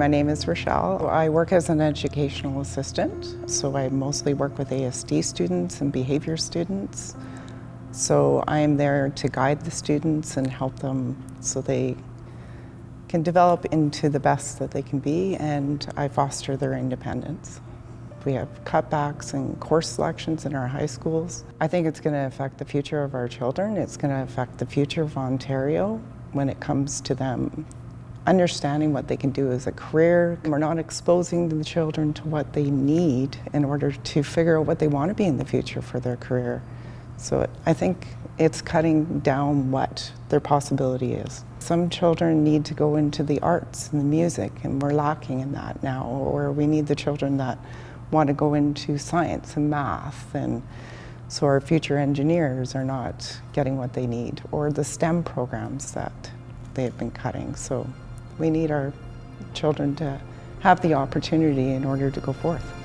My name is Rachelle. I work as an educational assistant, so I mostly work with ASD students and behavior students. So I'm there to guide the students and help them so they can develop into the best that they can be, and I foster their independence. We have cutbacks and course selections in our high schools. I think it's going to affect the future of our children. It's going to affect the future of Ontario when it comes to them understanding what they can do as a career. We're not exposing the children to what they need in order to figure out what they want to be in the future for their career. So I think it's cutting down what their possibility is. Some children need to go into the arts and the music, and we're lacking in that now, or we need the children that want to go into science and math, and so our future engineers are not getting what they need, or the STEM programs that they've been cutting. So we need our children to have the opportunity in order to go forth.